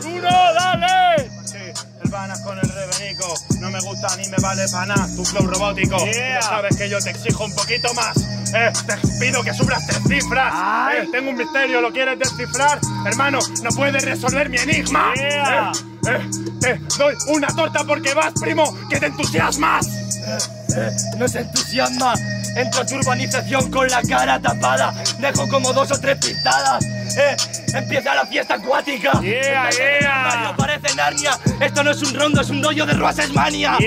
duro, dale. Hermanas con el Rubenico, no me gusta ni me vale para nada tu flow robótico. Ya sabes que yo te exijo un poquito más. Te pido que subas 3 cifras. Tengo un misterio, ¿lo quieres descifrar? Hermano, no puedes resolver mi enigma. Te doy una torta porque vas, primo, que te entusiasmas. No se entusiasma. Entro a tu urbanización con la cara tapada. Dejo como 2 o 3 pistadas. Empieza la fiesta acuática. No parece Narnia. Esto no es un rondo, es un rollo de Ruasesmania.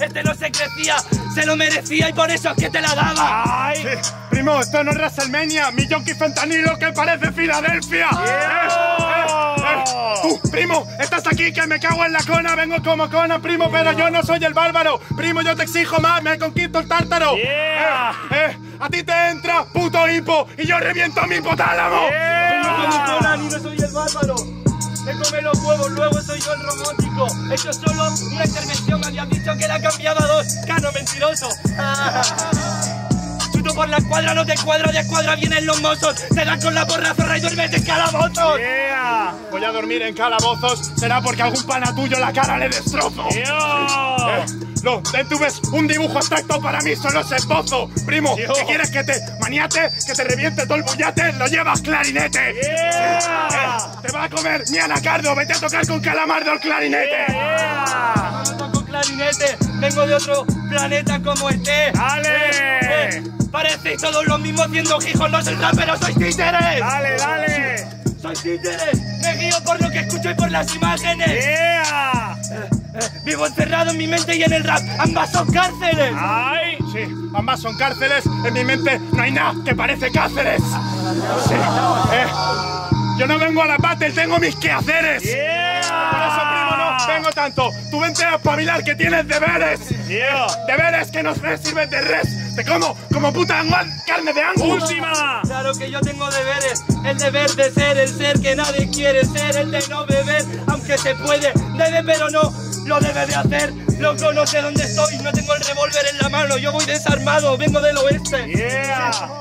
Este no se crecía, se lo merecía y por eso es que te la daba. Primo, esto no es WrestleMania. Mi yonki fentanilo que parece Filadelfia. Primo, estás aquí que me cago en la cona. Vengo como cona, primo, pero yo no soy el bárbaro. Primo, yo te exijo más, me conquisto el tártaro. A ti te entra puto hipo y yo reviento mi hipotálamo. Vengo como cona y no soy el bárbaro. Me come los huevos, luego soy yo el romántico. Esto es solo una intervención, me habían dicho que la cambiaba 2. Cano mentiroso. Chuto por la cuadra, no te cuadro, de cuadra vienen los mozos. Te dan con la porra zorra y duermes en calabozos. Voy a dormir en calabozos, será porque algún pana tuyo la cara le destrozo. No, tú ves un dibujo abstracto, para mí solo es esbozo. Primo, ¿qué quieres que te maniate? ¿Que te reviente todo el bullate? ¡Lo llevas clarinete! ¡Te va a comer mi anacardo! ¡Vete a tocar con calamardo el clarinete! No toco clarinete, vengo de otro planeta como este. ¡Dale! Parecéis todos los mismos siendo hijos, no sois raperos, sois títeres. ¡Dale, dale! Soy títeres, me guío por lo que escucho y por las imágenes. Vivo encerrado en mi mente y en el rap, ambas son cárceles. Sí, ambas son cárceles, en mi mente no hay nada que parece Cáceres. Yo no vengo a la battle, tengo mis quehaceres. Por eso, primo, no vengo tanto. Tú vente a espabilar que tienes deberes. Deberes que no sirven de res. Te como, como puta carne de Angus. ¡Última! Claro que yo tengo deberes. El deber de ser, el ser que nadie quiere ser. El de no beber, aunque se puede. Debe pero no, lo debe de hacer. Loco, no sé dónde estoy, no tengo el revólver en la mano. Yo voy desarmado, vengo del oeste.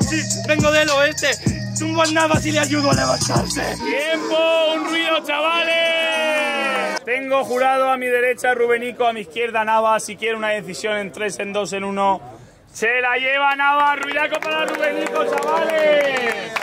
Sí, vengo del oeste. Tumbo al Navas y le ayudo a levantarse. ¡Tiempo! ¡Un ruido, chavales! Tengo jurado a mi derecha Rubenico, a mi izquierda Navas. Si quiere una decisión en 3, en 2, en 1... ¡Se la lleva Navas! ¡Ruidaco para Rubenico, chavales!